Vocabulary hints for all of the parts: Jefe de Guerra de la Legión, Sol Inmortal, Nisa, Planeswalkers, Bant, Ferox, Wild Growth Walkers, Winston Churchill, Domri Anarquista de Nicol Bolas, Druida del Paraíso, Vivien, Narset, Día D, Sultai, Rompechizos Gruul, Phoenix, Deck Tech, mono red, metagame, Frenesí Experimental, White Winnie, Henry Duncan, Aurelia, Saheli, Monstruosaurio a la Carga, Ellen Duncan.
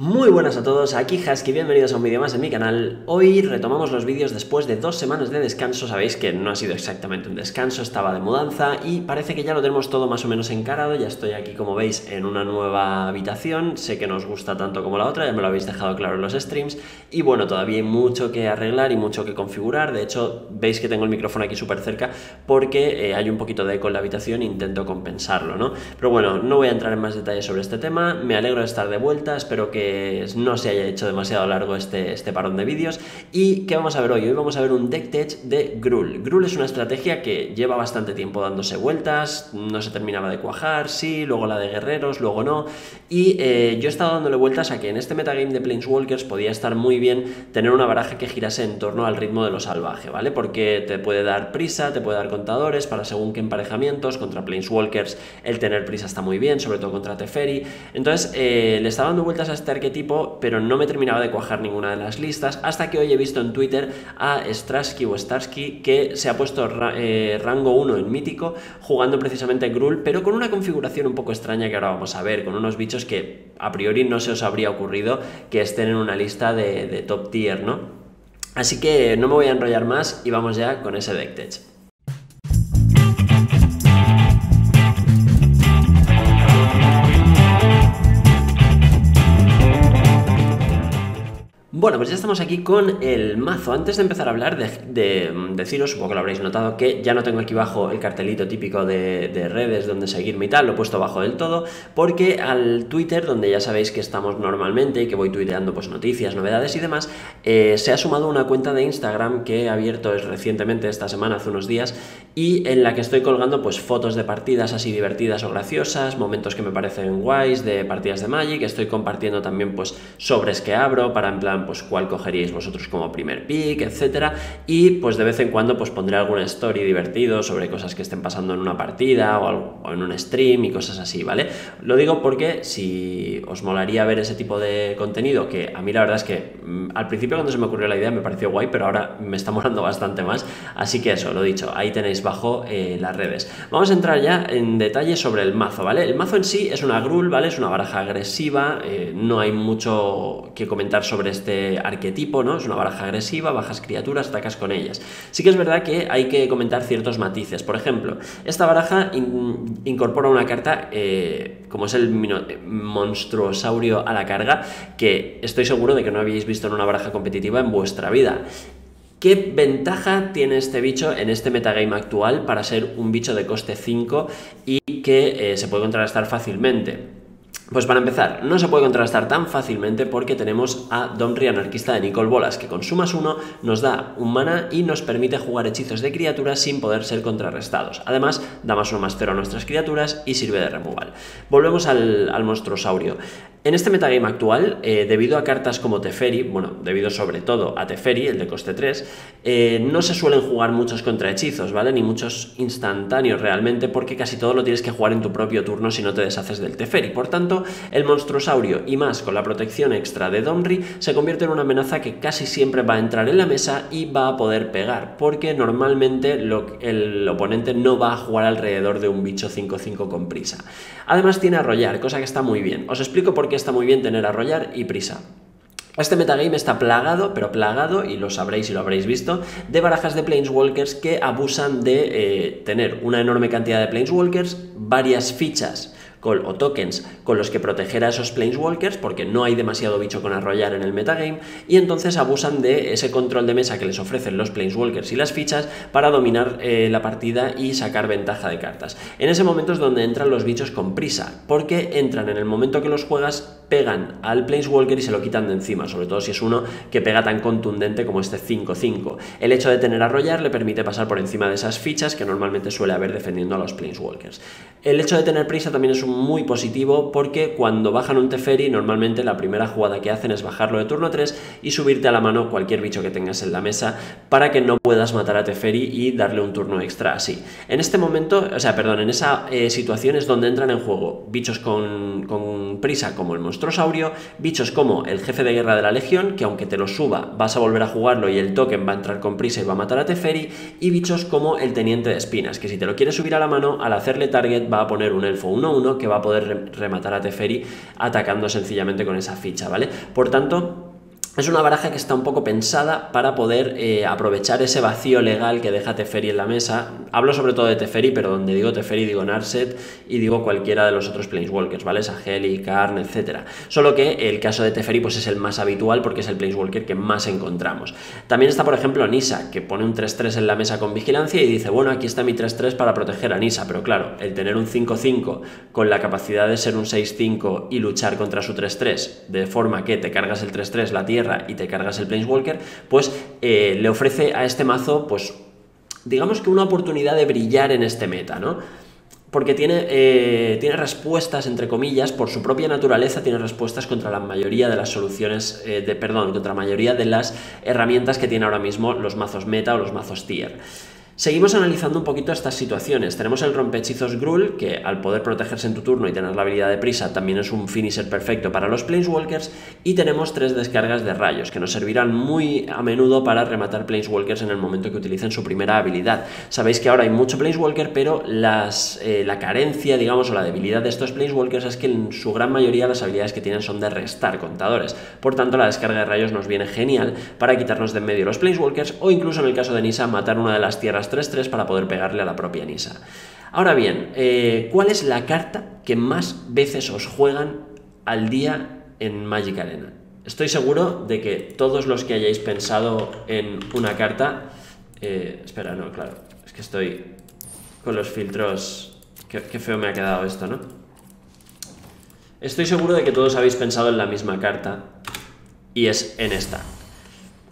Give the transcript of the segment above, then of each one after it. Muy buenas a todos, aquí Husky, bienvenidos a un vídeo más en mi canal. Hoy retomamos los vídeos después de 2 semanas de descanso. Sabéis que no ha sido exactamente un descanso, estaba de mudanza y parece que ya lo tenemos todo más o menos encarado. Ya estoy aquí, como veis, en una nueva habitación. Sé que no os gusta tanto como la otra, ya me lo habéis dejado claro en los streams. Y bueno, todavía hay mucho que arreglar y mucho que configurar. De hecho, veis que tengo el micrófono aquí súper cerca porque hay un poquito de eco en la habitación e intento compensarlo, ¿no? Pero bueno, no voy a entrar en más detalles sobre este tema. Me alegro de estar de vuelta, espero que no se haya hecho demasiado largo este parón de vídeos. ¿Y qué vamos a ver hoy? Hoy vamos a ver un deck tech de Gruul. Gruul es una estrategia que lleva bastante tiempo dándose vueltas, no se terminaba de cuajar, sí, luego la de guerreros, luego no, y yo he estado dándole vueltas a que en este metagame de Planeswalkers podía estar muy bien tener una baraja que girase en torno al ritmo de lo salvaje, ¿vale? Porque te puede dar prisa, te puede dar contadores para según qué emparejamientos. Contra Planeswalkers el tener prisa está muy bien, sobre todo contra Teferi. Entonces le estaba dando vueltas a este arquetipo, pero no me terminaba de cuajar ninguna de las listas, hasta que hoy he visto en Twitter a Strasky o Starsky, que se ha puesto rango 1 en Mítico, jugando precisamente Gruul, pero con una configuración un poco extraña que ahora vamos a ver, con unos bichos que a priori no se os habría ocurrido que estén en una lista de top tier, ¿no? Así que no me voy a enrollar más y vamos ya con ese deck tech. Bueno, pues ya estamos aquí con el mazo. Antes de empezar a hablar, deciros, supongo que lo habréis notado, que ya no tengo aquí abajo el cartelito típico de redes donde seguirme y tal, lo he puesto abajo del todo, porque al Twitter, donde ya sabéis que estamos normalmente y que voy tuiteando pues noticias, novedades y demás, se ha sumado una cuenta de Instagram que he abierto recientemente, esta semana, hace unos días, y en la que estoy colgando pues fotos de partidas así divertidas o graciosas, momentos que me parecen guays de partidas de Magic. Estoy compartiendo también pues sobres que abro para, en plan, pues cuál cogeríais vosotros como primer pick, etcétera, y pues de vez en cuando pues pondré alguna story divertido sobre cosas que estén pasando en una partida o, algo, o en un stream y cosas así, ¿vale? Lo digo porque si os molaría ver ese tipo de contenido, que a mí la verdad es que al principio cuando se me ocurrió la idea me pareció guay, pero ahora me está molando bastante más, así que eso, lo dicho, ahí tenéis bajo las redes. Vamos a entrar ya en detalle sobre el mazo, ¿vale? El mazo en sí es una Gruul, ¿vale? Es una baraja agresiva, no hay mucho que comentar sobre este arquetipo, ¿no? Es una baraja agresiva, bajas criaturas, atacas con ellas. Sí que es verdad que hay que comentar ciertos matices. Por ejemplo, esta baraja incorpora una carta como es el Monstruosaurio a la Carga, que estoy seguro de que no habéis visto en una baraja competitiva en vuestra vida. ¿Qué ventaja tiene este bicho en este metagame actual para ser un bicho de coste 5 y que se puede contrarrestar fácilmente? Pues para empezar, no se puede contrarrestar tan fácilmente porque tenemos a Domri Anarquista de Nicol Bolas, que con sumas 1 nos da un mana y nos permite jugar hechizos de criaturas sin poder ser contrarrestados. Además, da +1/+0 a nuestras criaturas y sirve de removal. Volvemos al monstruosaurio. En este metagame actual, debido a cartas como Teferi, bueno, debido sobre todo a Teferi, el de coste 3, no se suelen jugar muchos contrahechizos, ¿vale? Ni muchos instantáneos realmente, porque casi todo lo tienes que jugar en tu propio turno si no te deshaces del Teferi. Por tanto, el monstruosaurio, y más con la protección extra de Domri, se convierte en una amenaza que casi siempre va a entrar en la mesa y va a poder pegar, porque normalmente el oponente no va a jugar alrededor de un bicho 5-5 con prisa. Además tiene arrollar, cosa que está muy bien. Os explico por qué está muy bien tener arrollar y prisa. Este metagame está plagado, pero plagado, y lo sabréis y lo habréis visto, de barajas de Planeswalkers que abusan de tener una enorme cantidad de Planeswalkers, varias fichas o tokens con los que proteger a esos Planeswalkers, porque no hay demasiado bicho con arrollar en el metagame, y entonces abusan de ese control de mesa que les ofrecen los Planeswalkers y las fichas para dominar la partida y sacar ventaja de cartas. En ese momento es donde entran los bichos con prisa, porque entran en el momento que los juegas, pegan al Planeswalker y se lo quitan de encima, sobre todo si es uno que pega tan contundente como este 5-5. El hecho de tener arrollar le permite pasar por encima de esas fichas que normalmente suele haber defendiendo a los Planeswalkers. El hecho de tener prisa también es un muy positivo, porque cuando bajan un Teferi normalmente la primera jugada que hacen es bajarlo de turno 3 y subirte a la mano cualquier bicho que tengas en la mesa para que no puedas matar a Teferi y darle un turno extra así. En este momento, o sea, perdón, en esa situación es donde entran en juego bichos con prisa como el monstruo monstruosaurio, bichos como el jefe de guerra de la legión, que aunque te lo suba vas a volver a jugarlo y el token va a entrar con prisa y va a matar a Teferi, y bichos como el teniente de espinas, que si te lo quieres subir a la mano, al hacerle target va a poner un elfo 1-1 que va a poder rematar a Teferi atacando sencillamente con esa ficha, ¿vale? Por tanto, es una baraja que está un poco pensada para poder aprovechar ese vacío legal que deja Teferi en la mesa. Hablo sobre todo de Teferi, pero donde digo Teferi digo Narset y digo cualquiera de los otros Planeswalkers, ¿vale? Saheli, Karn, etc. Solo que el caso de Teferi pues, es el más habitual porque es el Planeswalker que más encontramos. También está, por ejemplo, Nisa, que pone un 3-3 en la mesa con vigilancia y dice, bueno, aquí está mi 3-3 para proteger a Nisa. Pero claro, el tener un 5-5 con la capacidad de ser un 6-5 y luchar contra su 3-3, de forma que te cargas el 3-3, la tierra, y te cargas el Planeswalker, pues le ofrece a este mazo, pues digamos que una oportunidad de brillar en este meta, ¿no? Porque tiene respuestas, entre comillas, por su propia naturaleza, tiene respuestas contra la mayoría de las soluciones, contra la mayoría de las herramientas que tiene ahora mismo los mazos meta o los mazos tier. Seguimos analizando un poquito estas situaciones. Tenemos el Rompechizos Gruul, que al poder protegerse en tu turno y tener la habilidad de prisa, también es un finisher perfecto para los Planeswalkers. Y tenemos tres descargas de rayos, que nos servirán muy a menudo para rematar Planeswalkers en el momento que utilicen su primera habilidad. Sabéis que ahora hay mucho Planeswalker, pero la carencia, digamos, o la debilidad de estos Planeswalkers es que en su gran mayoría las habilidades que tienen son de restar contadores. Por tanto, la descarga de rayos nos viene genial para quitarnos de en medio los Planeswalkers o incluso, en el caso de Nisa, matar una de las tierras 3-3 para poder pegarle a la propia Nisa. Ahora bien, ¿cuál es la carta que más veces os juegan al día en Magic Arena? Estoy seguro de que todos los que hayáis pensado en una carta... espera, no, claro, es que estoy con los filtros... Qué feo me ha quedado esto, ¿no? Estoy seguro de que todos habéis pensado en la misma carta y es en esta.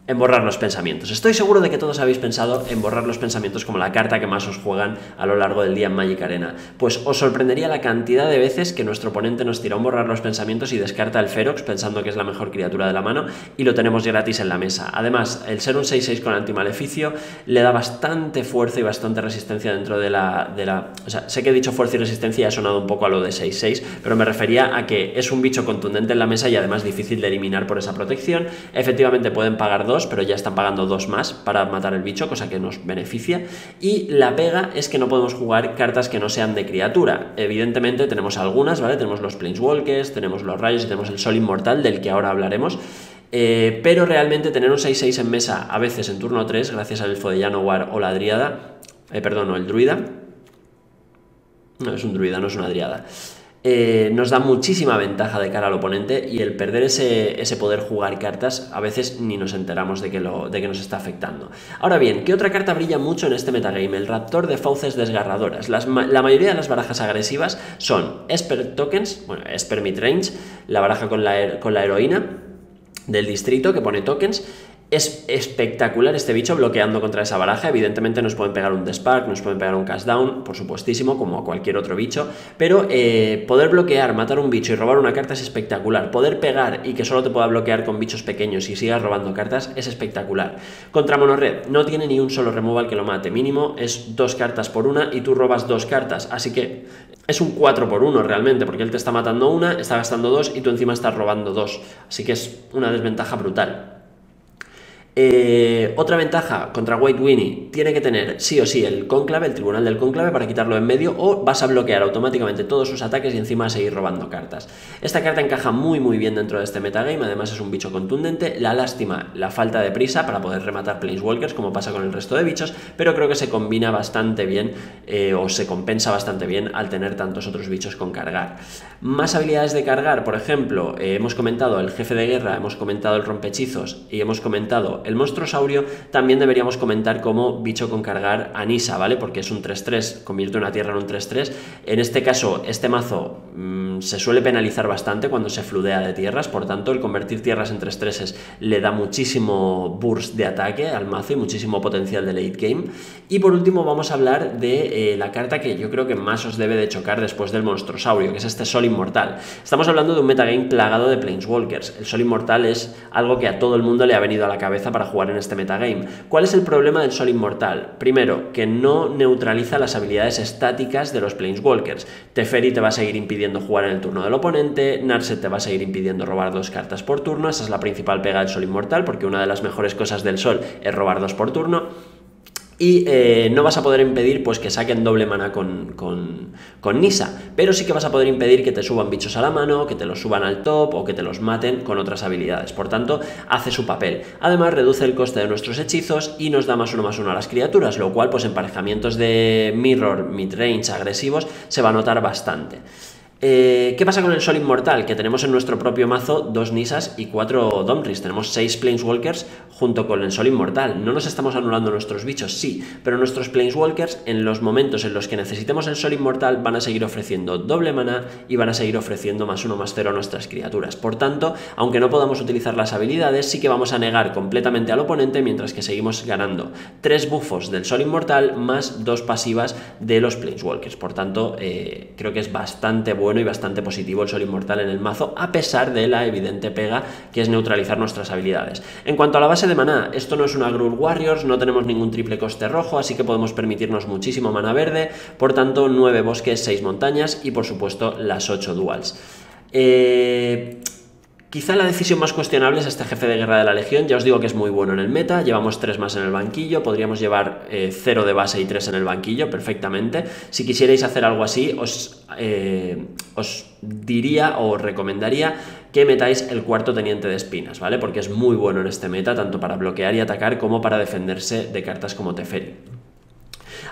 En borrar los pensamientos. Estoy seguro de que todos habéis pensado en borrar los pensamientos como la carta que más os juegan a lo largo del día en Magic Arena. Pues os sorprendería la cantidad de veces que nuestro oponente nos tira un borrar los pensamientos y descarta el Ferox pensando que es la mejor criatura de la mano y lo tenemos gratis en la mesa. Además, el ser un 6-6 con antimaleficio le da bastante fuerza y bastante resistencia dentro de la... O sea, sé que he dicho fuerza y resistencia y ha sonado un poco a lo de 6-6, pero me refería a que es un bicho contundente en la mesa y además difícil de eliminar por esa protección. Efectivamente pueden pagar dos, pero ya están pagando dos más para matar el bicho, cosa que nos beneficia. Y la pega es que no podemos jugar cartas que no sean de criatura. Evidentemente tenemos algunas, ¿vale? Tenemos los Planeswalkers, tenemos los rayos y tenemos el Sol Inmortal, del que ahora hablaremos. Pero realmente tener un 6-6 en mesa, a veces en turno 3, gracias al Elfo de Llanowar o la Driada, perdón, o el Druida. No, es un Druida, no es una Driada. Nos da muchísima ventaja de cara al oponente y el perder ese poder jugar cartas a veces ni nos enteramos de que nos está afectando. Ahora bien, ¿qué otra carta brilla mucho en este metagame? El Raptor de Fauces Desgarradoras. La mayoría de las barajas agresivas son Esper tokens, bueno, Esper midrange, la baraja con la heroína del distrito que pone tokens. Es espectacular este bicho bloqueando contra esa baraja. Evidentemente nos pueden pegar un Despark, nos pueden pegar un Cast Down, por supuestísimo, como a cualquier otro bicho. Pero poder bloquear, matar un bicho y robar una carta es espectacular. Poder pegar y que solo te pueda bloquear con bichos pequeños y sigas robando cartas es espectacular. Contra Monored, no tiene ni un solo removal que lo mate. Mínimo es dos cartas por una y tú robas dos cartas. Así que es un 4x1 realmente, porque él te está matando una, está gastando dos y tú encima estás robando dos. Así que es una desventaja brutal. Otra ventaja contra White Winnie, tiene que tener sí o sí el cónclave, el tribunal del cónclave, para quitarlo en medio o vas a bloquear automáticamente todos sus ataques y encima a seguir robando cartas. Esta carta encaja muy bien dentro de este metagame, además es un bicho contundente. La lástima, la falta de prisa para poder rematar Planeswalkers como pasa con el resto de bichos, pero creo que se combina bastante bien o se compensa bastante bien al tener tantos otros bichos con cargar. Más habilidades de cargar, por ejemplo, hemos comentado el jefe de guerra, hemos comentado el rompehechizos y hemos comentado el monstruosaurio. También deberíamos comentar como bicho con cargar a Nisa, ¿vale? Porque es un 3-3, convierte una tierra en un 3-3. En este caso, este mazo se suele penalizar bastante cuando se fludea de tierras, por tanto, el convertir tierras en 3-3 le da muchísimo burst de ataque al mazo y muchísimo potencial de late game. Y por último vamos a hablar de la carta que yo creo que más os debe de chocar después del monstruosaurio, que es este Sol Inmortal. Estamos hablando de un metagame plagado de Planeswalkers. El Sol Inmortal es algo que a todo el mundo le ha venido a la cabeza para jugar en este metagame. ¿Cuál es el problema del Sol Inmortal? Primero, que no neutraliza las habilidades estáticas de los Planeswalkers. Teferi te va a seguir impidiendo jugar en el turno del oponente, Narset te va a seguir impidiendo robar 2 cartas por turno, esa es la principal pega del Sol Inmortal, porque una de las mejores cosas del Sol es robar 2 por turno. Y no vas a poder impedir pues que saquen doble mana con Nisa, pero sí que vas a poder impedir que te suban bichos a la mano, que te los suban al top o que te los maten con otras habilidades. Por tanto, hace su papel. Además, reduce el coste de nuestros hechizos y nos da +1/+1 a las criaturas, lo cual pues en emparejamientos de mirror, midrange, agresivos, se va a notar bastante. ¿Qué pasa con el Sol Inmortal? Que tenemos en nuestro propio mazo 2 Nisas y 4 Domris. Tenemos 6 Planeswalkers junto con el Sol Inmortal. No nos estamos anulando nuestros bichos, sí, pero nuestros Planeswalkers en los momentos en los que necesitemos el Sol Inmortal van a seguir ofreciendo doble maná y van a seguir ofreciendo +1/+0 a nuestras criaturas. Por tanto, aunque no podamos utilizar las habilidades, sí que vamos a negar completamente al oponente, mientras que seguimos ganando 3 buffos del Sol Inmortal más 2 pasivas de los Planeswalkers. Por tanto, creo que es bastante bueno y bastante positivo el Sol Inmortal en el mazo, a pesar de la evidente pega que es neutralizar nuestras habilidades. En cuanto a la base de maná, esto no es una Gruul Warriors, no tenemos ningún triple coste rojo, así que podemos permitirnos muchísimo maná verde, por tanto 9 bosques, 6 montañas y por supuesto las 8 duals. Quizá la decisión más cuestionable es este Jefe de Guerra de la Legión. Ya os digo que es muy bueno en el meta, llevamos 3 más en el banquillo, podríamos llevar 0 de base y 3 en el banquillo perfectamente. Si quisierais hacer algo así, os diría o recomendaría que metáis el 4º Teniente de Espinas, ¿vale? Porque es muy bueno en este meta, tanto para bloquear y atacar como para defenderse de cartas como Teferi.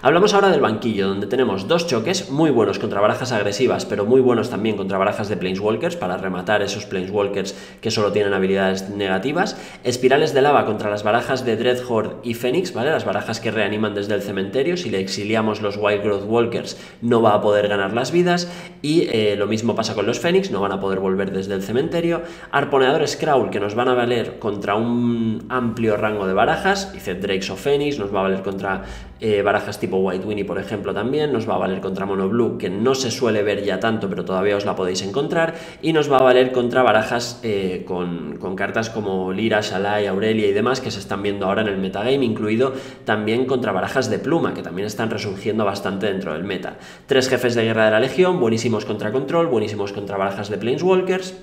Hablamos ahora del banquillo, donde tenemos 2 choques muy buenos contra barajas agresivas, pero muy buenos también contra barajas de Planeswalkers, para rematar esos Planeswalkers que solo tienen habilidades negativas. Espirales de Lava contra las barajas de Dreadhorde y Phoenix, ¿vale? Las barajas que reaniman desde el cementerio. Si le exiliamos los Wild Growth Walkers, no va a poder ganar las vidas. Y lo mismo pasa con los Phoenix, no van a poder volver desde el cementerio. Arponeadores Kraul, que nos van a valer contra un amplio rango de barajas. Dice Drakes o Phoenix, nos va a valer contra barajas tipo White Winnie, por ejemplo, también nos va a valer contra Mono Blue, que no se suele ver ya tanto, pero todavía os la podéis encontrar, y nos va a valer contra barajas con cartas como Lira, Shalai, Aurelia y demás, que se están viendo ahora en el metagame, incluido también contra barajas de pluma, que también están resurgiendo bastante dentro del meta. 3 Jefes de Guerra de la Legión, buenísimos contra control, buenísimos contra barajas de Planeswalkers.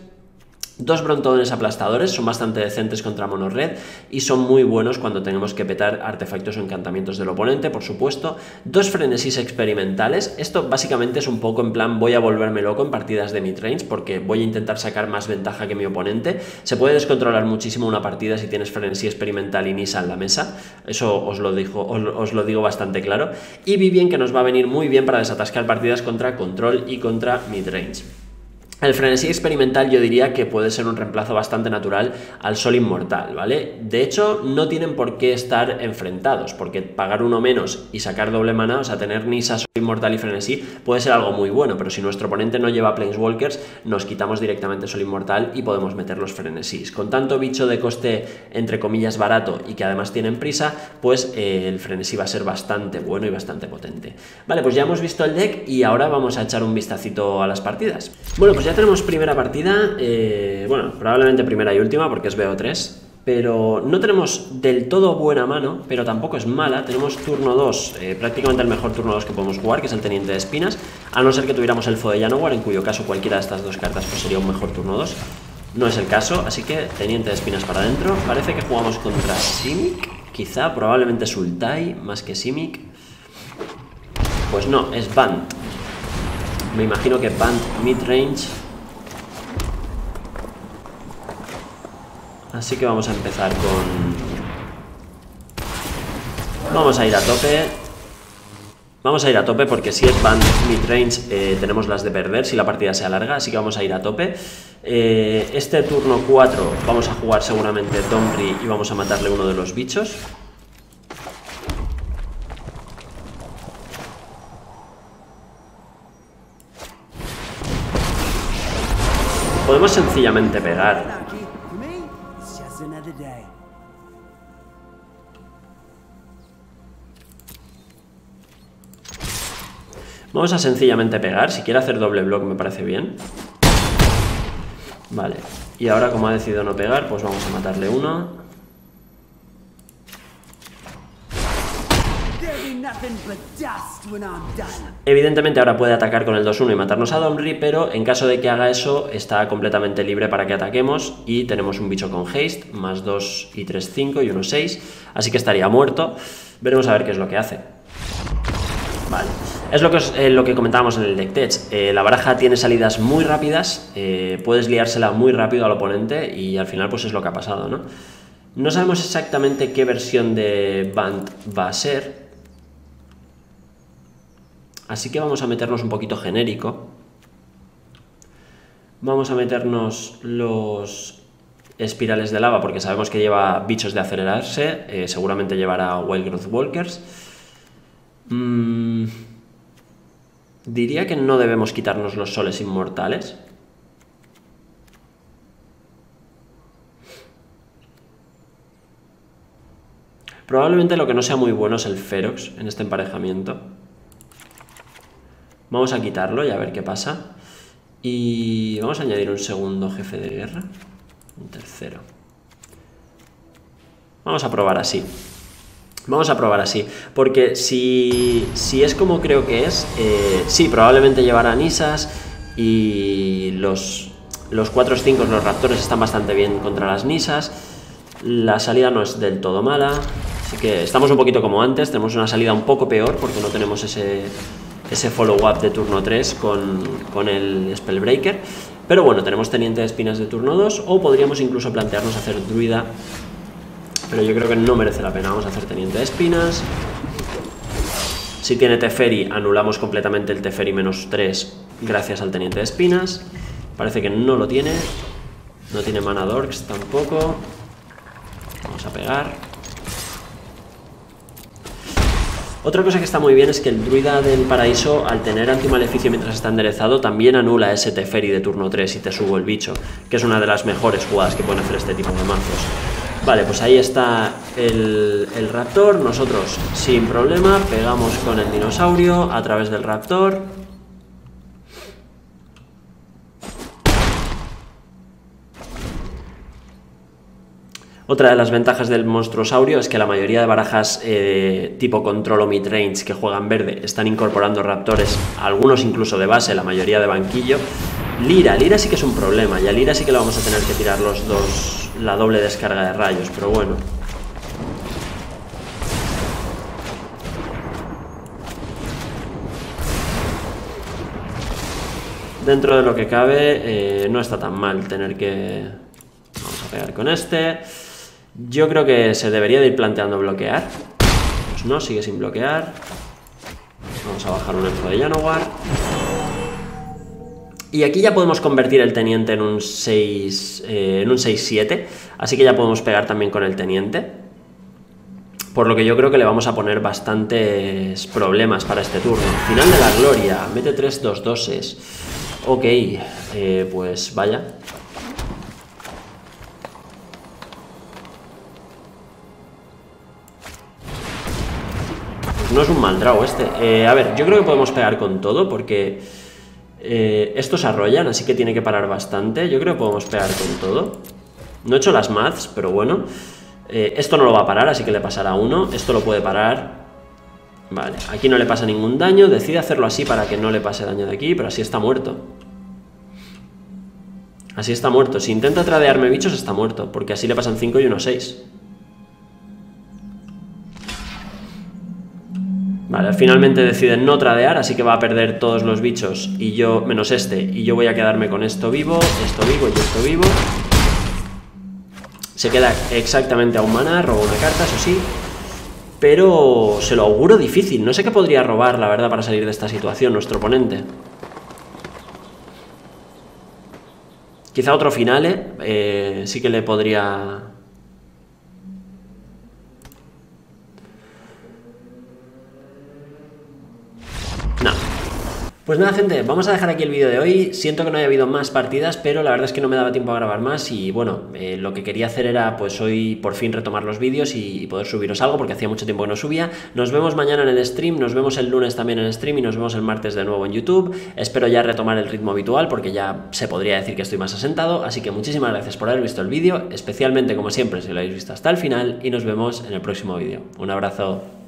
2 Brontodones Aplastadores, son bastante decentes contra Mono Red y son muy buenos cuando tenemos que petar artefactos o encantamientos del oponente, por supuesto. 2 Frenesís Experimentales, esto básicamente es un poco en plan voy a volverme loco en partidas de midrange porque voy a intentar sacar más ventaja que mi oponente. Se puede descontrolar muchísimo una partida si tienes Frenesí Experimental y Nisa en la mesa, eso os lo digo bastante claro. Y Vivien, que nos va a venir muy bien para desatascar partidas contra control y contra midrange. El Frenesí Experimental yo diría que puede ser un reemplazo bastante natural al Sol Inmortal, ¿vale? De hecho, no tienen por qué estar enfrentados, porque pagar 1 menos y sacar doble maná, o sea, tener Nisa, Sol Inmortal y Frenesí puede ser algo muy bueno, pero si nuestro oponente no lleva Planeswalkers, nos quitamos directamente Sol Inmortal y podemos meter los Frenesís. Con tanto bicho de coste, entre comillas, barato y que además tienen prisa, pues el Frenesí va a ser bastante bueno y bastante potente. Vale, pues ya hemos visto el deck y ahora vamos a echar un vistacito a las partidas. Bueno, pues ya tenemos primera partida, bueno, probablemente primera y última porque es BO3, pero no tenemos del todo buena mano, pero tampoco es mala. Tenemos turno 2, prácticamente el mejor turno 2 que podemos jugar, que es el Teniente de Espinas, a no ser que tuviéramos Elfo de Llanowar, en cuyo caso cualquiera de estas 2 cartas pues sería un mejor turno 2. No es el caso, así que Teniente de Espinas para adentro. Parece que jugamos contra Simic, quizá, probablemente Sultai más que Simic. Pues no, es Bant. Me imagino que Bant midrange. Así que vamos a empezar con... Vamos a ir a tope. Vamos a ir a tope porque si es Bant midrange tenemos las de perder si la partida se alarga. Así que vamos a ir a tope. Este turno 4 vamos a jugar seguramente Domri y vamos a matarle uno de los bichos. Podemos sencillamente pegar. Vamos a sencillamente pegar. Si quiere hacer doble block me parece bien. Vale. Y ahora como ha decidido no pegar, pues vamos a matarle uno. Evidentemente ahora puede atacar con el 2-1 y matarnos a Domri, pero en caso de que haga eso está completamente libre para que ataquemos y tenemos un bicho con haste, más 2 y 3, 5 y 1, 6, así que estaría muerto. Veremos a ver qué es lo que hace. Vale, es lo que comentábamos en el deck tech. La baraja tiene salidas muy rápidas, puedes liársela muy rápido al oponente y al final pues es lo que ha pasado, ¿no? No sabemos exactamente qué versión de Bant va a ser, así que vamos a meternos un poquito genérico. Vamos a meternos los Espirales de Lava porque sabemos que lleva bichos de acelerarse, seguramente llevará Wild Growth Walkers. Diría que no debemos quitarnos los soles inmortales. Probablemente lo que no sea muy bueno es el Ferox en este emparejamiento. Vamos a quitarlo y a ver qué pasa. Y vamos a añadir un segundo jefe de guerra. Un tercero. Vamos a probar así. Vamos a probar así. Porque si es como creo que es... sí, probablemente llevará Nisas y los 4 o 5, los raptores están bastante bien contra las Nisas. La salida no es del todo mala. Así que estamos un poquito como antes, tenemos una salida un poco peor porque no tenemos ese follow-up de turno 3 con el Spellbreaker. Pero bueno, tenemos Teniente de Espinas de turno 2 o podríamos incluso plantearnos hacer Druida. Pero yo creo que no merece la pena, vamos a hacer Teniente de Espinas. Si tiene Teferi, anulamos completamente el Teferi menos 3 gracias al Teniente de Espinas. Parece que no lo tiene, no tiene Mana Dorks tampoco. Vamos a pegar. Otra cosa que está muy bien es que el Druida del Paraíso, al tener antimaleficio mientras está enderezado, también anula ese Teferi de turno 3 y te subo el bicho, que es una de las mejores jugadas que pueden hacer este tipo de mazos. Vale, pues ahí está el Raptor, nosotros sin problema pegamos con el dinosaurio a través del Raptor. Otra de las ventajas del monstruosaurio es que la mayoría de barajas tipo control o midrange que juegan verde están incorporando raptores, algunos incluso de base, la mayoría de banquillo. Lira sí que es un problema, y a Lira sí que la vamos a tener que tirar los dos, la doble descarga de rayos, pero bueno. Dentro de lo que cabe, no está tan mal tener que... Vamos a pegar con este... Yo creo que se debería de ir planteando bloquear. Pues no, sigue sin bloquear. Vamos a bajar un Elfo de Llanowar. Y aquí ya podemos convertir el teniente en un 6-7. Así que ya podemos pegar también con el teniente. Por lo que yo creo que le vamos a poner bastantes problemas para este turno. Final de la gloria. Mete 3-2-2s. Ok, pues vaya. No es un mal draw este. A ver, yo creo que podemos pegar con todo porque estos arrollan, así que tiene que parar bastante. Yo creo que podemos pegar con todo. No he hecho las maths, pero bueno. Esto no lo va a parar, así que le pasará uno. Esto lo puede parar. Vale, aquí no le pasa ningún daño. Decide hacerlo así para que no le pase daño de aquí, pero así está muerto. Así está muerto. Si intenta tradearme bichos, está muerto, porque así le pasan 5 y 1, 6. Vale, finalmente decide no tradear, así que va a perder todos los bichos, y yo, menos este, y yo voy a quedarme con esto vivo y esto vivo. Se queda exactamente a un maná, roba una carta, eso sí, pero se lo auguro difícil. No sé qué podría robar, la verdad, para salir de esta situación nuestro oponente. Quizá otro finale, sí que le podría... Pues nada, gente, vamos a dejar aquí el vídeo de hoy. Siento que no haya habido más partidas, pero la verdad es que no me daba tiempo a grabar más y bueno, lo que quería hacer era pues hoy por fin retomar los vídeos y poder subiros algo porque hacía mucho tiempo que no subía. Nos vemos mañana en el stream, nos vemos el lunes también en el stream y nos vemos el martes de nuevo en YouTube. Espero ya retomar el ritmo habitual porque ya se podría decir que estoy más asentado, así que muchísimas gracias por haber visto el vídeo, especialmente como siempre si lo habéis visto hasta el final y nos vemos en el próximo vídeo. Un abrazo.